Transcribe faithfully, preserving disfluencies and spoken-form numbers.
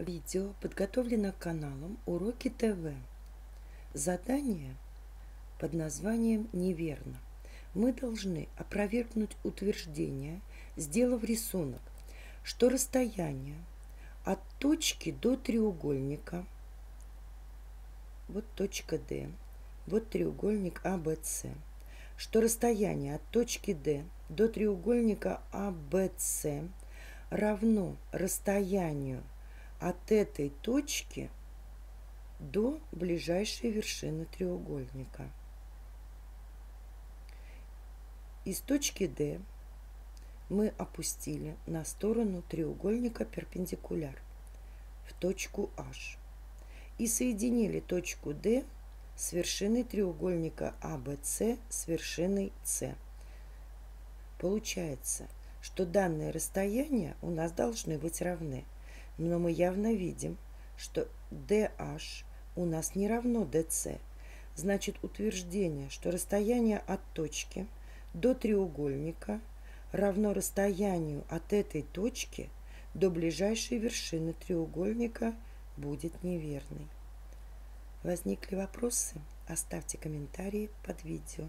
Видео подготовлено каналом Уроки ТВ. Задание под названием «Неверно». Мы должны опровергнуть утверждение, сделав рисунок, что расстояние от точки до треугольника, вот точка D, вот треугольник АВС, что расстояние от точки D до треугольника АВС равно расстоянию от этой точки до ближайшей вершины треугольника. Из точки D мы опустили на сторону треугольника перпендикуляр в точку H и соединили точку D с вершиной треугольника АВС с вершиной С. Получается, что данные расстояния у нас должны быть равны. Но мы явно видим, что dh у нас не равно dc. Значит, утверждение, что расстояние от точки до треугольника равно расстоянию от этой точки до ближайшей вершины треугольника, будет неверной. Возникли вопросы? Оставьте комментарии под видео.